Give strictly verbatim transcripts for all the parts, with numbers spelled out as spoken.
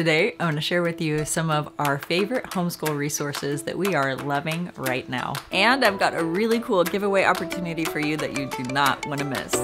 Today, I want to share with you some of our favorite homeschool resources that we are loving right now. And I've got a really cool giveaway opportunity for you that you do not want to miss.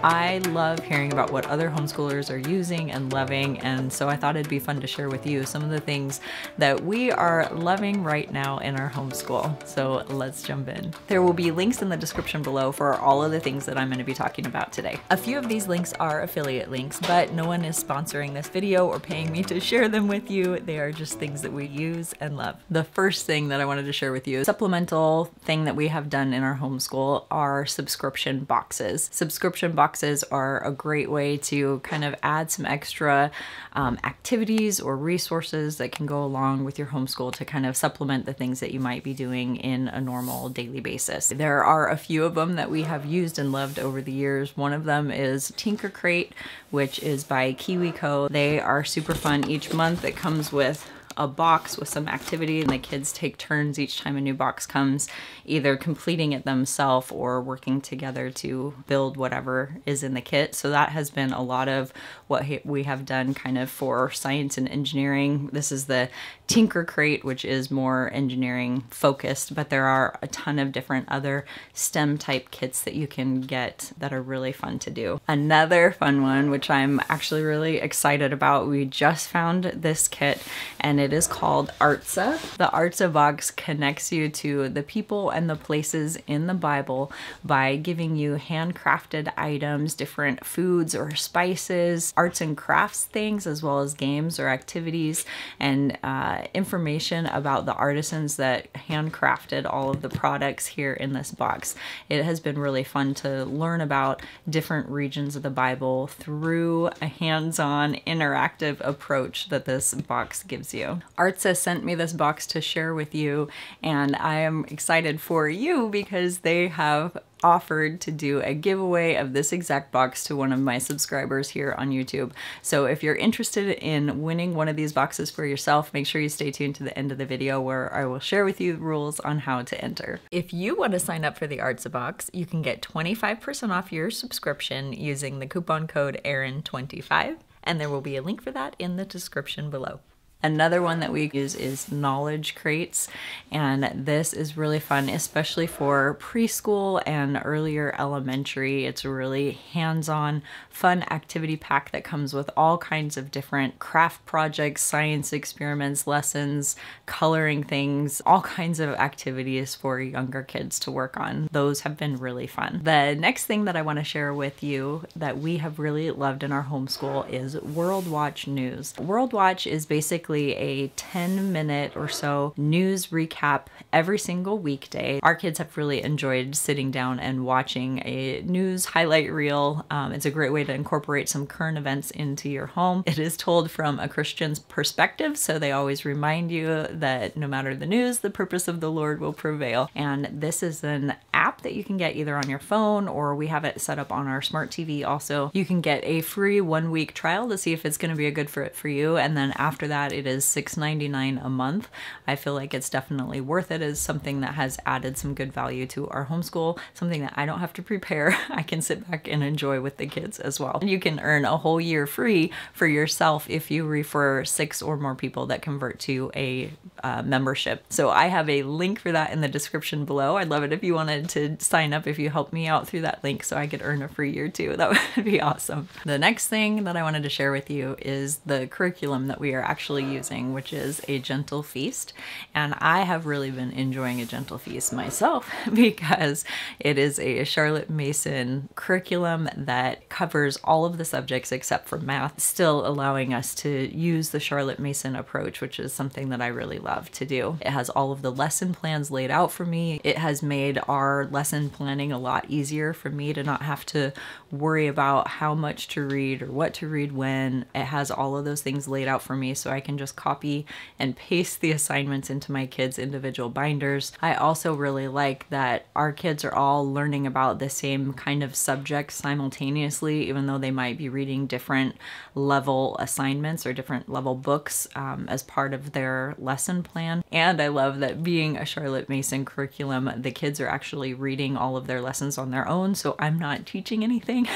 I love hearing about what other homeschoolers are using and loving, and so I thought it'd be fun to share with you some of the things that we are loving right now in our homeschool. So let's jump in. There will be links in the description below for all of the things that I'm going to be talking about today. A few of these links are affiliate links, but no one is sponsoring this video or paying me to share them with you. They are just things that we use and love. The first thing that I wanted to share with you, supplemental thing that we have done in our homeschool, are subscription boxes. Subscription boxes Boxes are a great way to kind of add some extra um, activities or resources that can go along with your homeschool to kind of supplement the things that you might be doing in a normal daily basis. There are a few of them that we have used and loved over the years. One of them is Tinker Crate, which is by KiwiCo. They are super fun. Each month it comes with a box with some activity, and the kids take turns each time a new box comes, either completing it themselves or working together to build whatever is in the kit. So that has been a lot of what we have done kind of for science and engineering. This is the Tinker Crate, which is more engineering focused, but there are a ton of different other STEM type kits that you can get that are really fun to do. Another fun one, which I'm actually really excited about, we just found this kit, and it It is called Artza. The Artza box connects you to the people and the places in the Bible by giving you handcrafted items, different foods or spices, arts and crafts things, as well as games or activities, and uh, information about the artisans that handcrafted all of the products here in this box. It has been really fun to learn about different regions of the Bible through a hands-on interactive approach that this box gives you. Artza sent me this box to share with you, and I am excited for you because they have offered to do a giveaway of this exact box to one of my subscribers here on YouTube. So if you're interested in winning one of these boxes for yourself, make sure you stay tuned to the end of the video where I will share with you the rules on how to enter. If you want to sign up for the Artza box, you can get twenty-five percent off your subscription using the coupon code E R I N twenty-five, and there will be a link for that in the description below. Another one that we use is Knowledge Crates, and this is really fun, especially for preschool and earlier elementary. It's a really hands-on, fun activity pack that comes with all kinds of different craft projects, science experiments, lessons, coloring things, all kinds of activities for younger kids to work on. Those have been really fun. The next thing that I want to share with you that we have really loved in our homeschool is World Watch News. World Watch is basically a ten minute or so news recap every single weekday. Our kids have really enjoyed sitting down and watching a news highlight reel. Um, it's a great way to incorporate some current events into your home. It is told from a Christian's perspective, so they always remind you that no matter the news, the purpose of the Lord will prevail. And this is an app that you can get either on your phone, or we have it set up on our smart T V also. You can get a free one week trial to see if it's going to be a good fit for you, and then after that it is six ninety-nine a month. I feel like it's definitely worth it as something that has added some good value to our homeschool, something that I don't have to prepare. I can sit back and enjoy with the kids as well. And you can earn a whole year free for yourself if you refer six or more people that convert to a uh, membership. So I have a link for that in the description below. I'd love it if you wanted to sign up, if you helped me out through that link so I could earn a free year too. That would be awesome. The next thing that I wanted to share with you is the curriculum that we are actually using, which is A Gentle Feast. And I have really been enjoying A Gentle Feast myself because it is a Charlotte Mason curriculum that covers all of the subjects except for math, still allowing us to use the Charlotte Mason approach, which is something that I really love to do. It has all of the lesson plans laid out for me. It has made our lesson planning a lot easier for me to not have to worry about how much to read or what to read when. It has all of those things laid out for me so I can can just copy and paste the assignments into my kids' individual binders. I also really like that our kids are all learning about the same kind of subject simultaneously, even though they might be reading different level assignments or different level books um, as part of their lesson plan. And I love that being a Charlotte Mason curriculum, the kids are actually reading all of their lessons on their own, so I'm not teaching anything,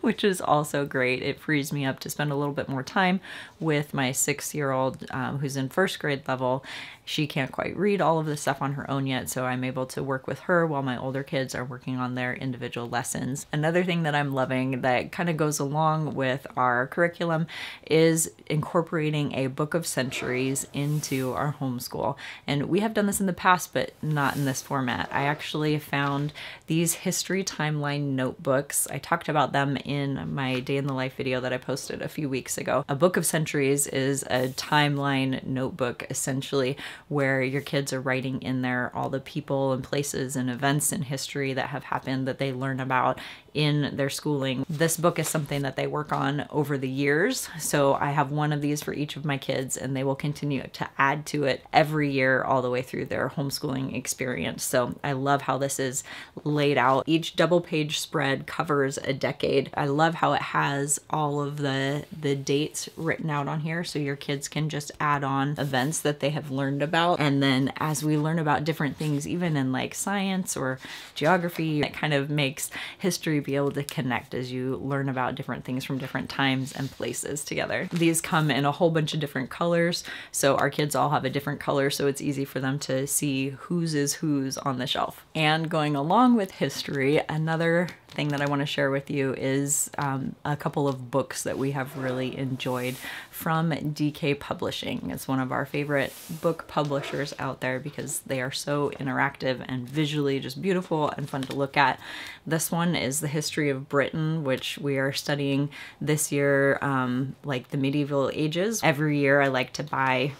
which is also great. It frees me up to spend a little bit more time with my six-year-old um, who's in first grade level. She can't quite read all of the stuff on her own yet, so I'm able to work with her while my older kids are working on their individual lessons. Another thing that I'm loving that kind of goes along with our curriculum is incorporating a book of centuries into our homeschool. And we have done this in the past, but not in this format. I actually found these history timeline notebooks. I talked about them in my day in the life video that I posted a few weeks ago. A book of centuries is a timeline notebook, essentially, where your kids are writing in there all the people and places and events in history that have happened that they learn about in their schooling. This book is something that they work on over the years. So I have one of these for each of my kids, and they will continue to add to it every year all the way through their homeschooling experience. So I love how this is laid out. Each double page spread covers a decade. I love how it has all of the, the dates written out on here, so your kids can just add on events that they have learned about. And then as we learn about different things, even in like science or geography, it kind of makes history be able to connect as you learn about different things from different times and places together. These come in a whole bunch of different colors, so our kids all have a different color, so it's easy for them to see whose is whose on the shelf. And going along with history, another thing that I want to share with you is um, a couple of books that we have really enjoyed from D K Publishing. It's one of our favorite book publishers out there because they are so interactive and visually just beautiful and fun to look at. This one is The History of Britain, which we are studying this year, um, like the medieval ages. Every year I like to buy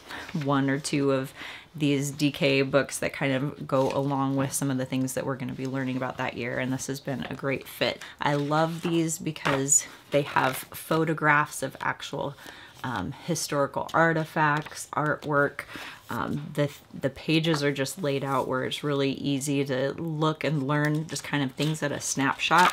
one or two of these D K books that kind of go along with some of the things that we're going to be learning about that year, and this has been a great fit. I love these because they have photographs of actual um, historical artifacts, artwork. Um, the, the pages are just laid out where it's really easy to look and learn just kind of things at a snapshot.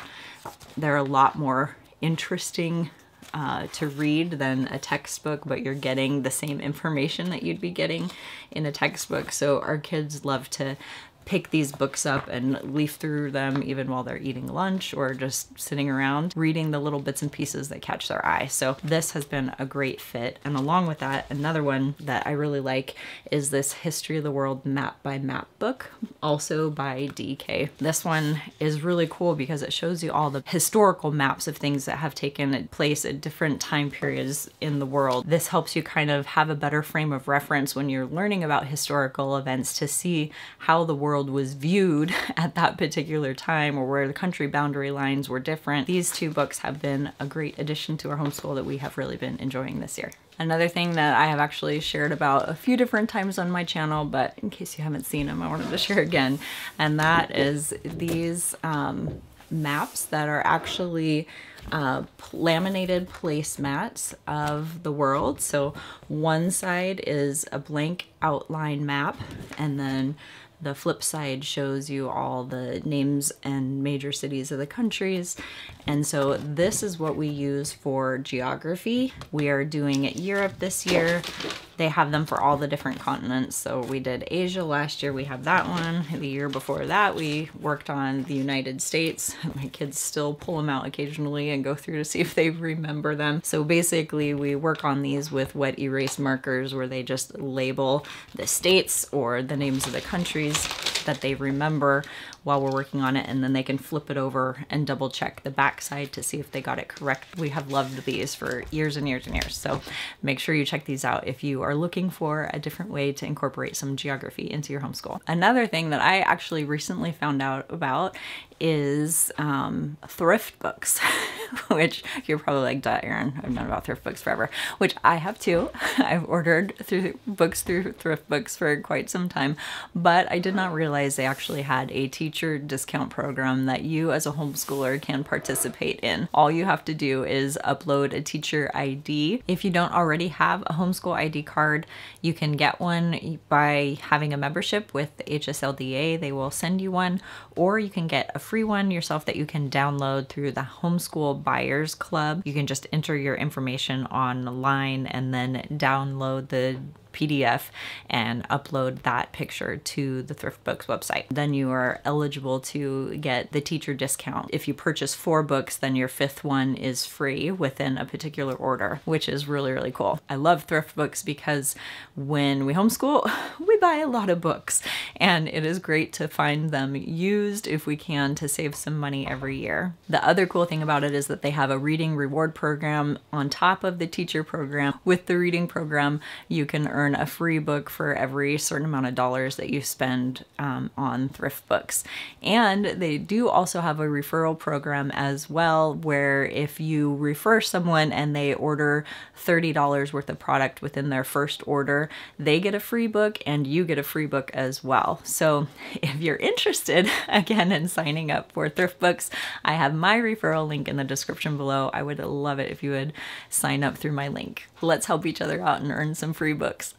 They're a lot more interesting Uh, to read than a textbook, but you're getting the same information that you'd be getting in a textbook. So our kids love to pick these books up and leaf through them even while they're eating lunch or just sitting around reading the little bits and pieces that catch their eye. So this has been a great fit. And along with that, another one that I really like is this History of the World Map by Map book, also by D K. This one is really cool because it shows you all the historical maps of things that have taken place at different time periods in the world. This helps you kind of have a better frame of reference when you're learning about historical events to see how the world World was viewed at that particular time, or where the country boundary lines were different. These two books have been a great addition to our homeschool that we have really been enjoying this year. Another thing that I have actually shared about a few different times on my channel, but in case you haven't seen them, I wanted to share again, and that is these um, maps that are actually uh, laminated placemats of the world. So one side is a blank outline map, and then the flip side shows you all the names and major cities of the countries. And so this is what we use for geography. We are doing Europe this year. They have them for all the different continents. So we did Asia last year, we have that one. The year before that, we worked on the United States. My kids still pull them out occasionally and go through to see if they remember them. So basically we work on these with wet erase markers where they just label the states or the names of the countries that they remember while we're working on it, and then they can flip it over and double check the back side to see if they got it correct. We have loved these for years and years and years, so make sure you check these out if you are looking for a different way to incorporate some geography into your homeschool. Another thing that I actually recently found out about is um, ThriftBooks, which you're probably like, duh, Erin, I've known about ThriftBooks forever, which I have too. I've ordered through books through ThriftBooks for quite some time, but I did not realize they actually had a teacher featured discount program that you as a homeschooler can participate in. All you have to do is upload a teacher I D. If you don't already have a homeschool I D card, you can get one by having a membership with H S L D A. They will send you one, or you can get a free one yourself that you can download through the Homeschool Buyers Club. You can just enter your information online and then download the P D F and upload that picture to the ThriftBooks website. Then you are eligible to get the teacher discount. If you purchase four books, then your fifth one is free within a particular order, which is really, really cool. I love ThriftBooks because when we homeschool, we buy a lot of books, and it is great to find them used if we can to save some money every year. The other cool thing about it is that they have a reading reward program on top of the teacher program. With the reading program, you can earn a free book for every certain amount of dollars that you spend um, on ThriftBooks. And they do also have a referral program as well, where if you refer someone and they order thirty dollars worth of product within their first order, they get a free book and you get a free book as well. So if you're interested, again, in signing up for ThriftBooks, I have my referral link in the description below. I would love it if you would sign up through my link. Let's help each other out and earn some free books.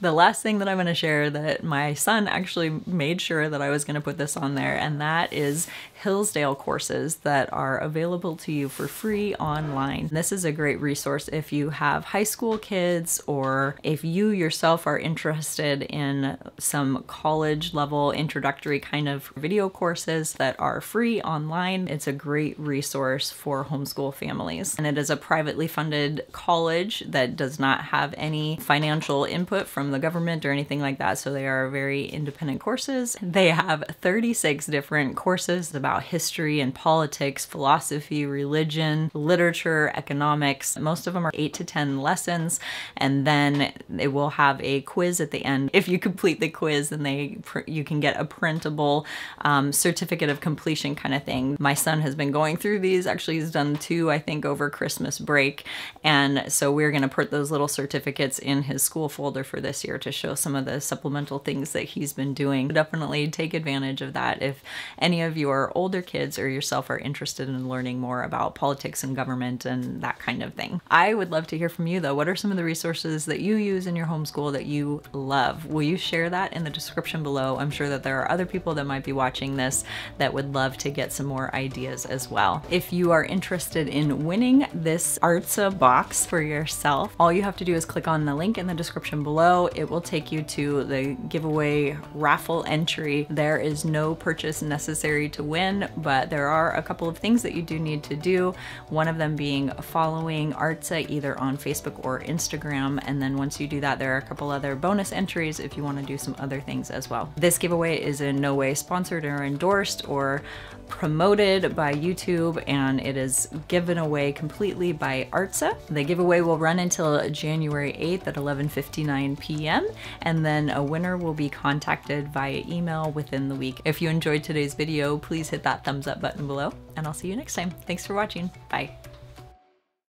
The last thing that I'm going to share, that my son actually made sure that I was going to put this on there, and that is Hillsdale courses that are available to you for free online. This is a great resource if you have high school kids, or if you yourself are interested in some college level introductory kind of video courses that are free online. It's a great resource for homeschool families. And it is a privately funded college that does not have any financial input from the government or anything like that. So they are very independent courses. They have thirty-six different courses about about history and politics, philosophy, religion, literature, economics. Most of them are eight to ten lessons, and then it will have a quiz at the end. If you complete the quiz, then they you can get a printable um, certificate of completion kind of thing. My son has been going through these. Actually, he's done two, I think, over Christmas break, and so we're going to put those little certificates in his school folder for this year to show some of the supplemental things that he's been doing. Definitely take advantage of that if any of you are older kids or yourself are interested in learning more about politics and government and that kind of thing. I would love to hear from you though. What are some of the resources that you use in your homeschool that you love? Will you share that in the description below? I'm sure that there are other people that might be watching this that would love to get some more ideas as well. If you are interested in winning this Artza box for yourself, all you have to do is click on the link in the description below. It will take you to the giveaway raffle entry. There is no purchase necessary to win, but there are a couple of things that you do need to do. One of them being following Artza either on Facebook or Instagram. And then once you do that, there are a couple other bonus entries if you want to do some other things as well. This giveaway is in no way sponsored or endorsed or promoted by YouTube, and it is given away completely by Artza. The giveaway will run until January eighth at eleven fifty-nine p m and then a winner will be contacted via email within the week. If you enjoyed today's video, please hit that thumbs up button below, and I'll see you next time. Thanks for watching. Bye.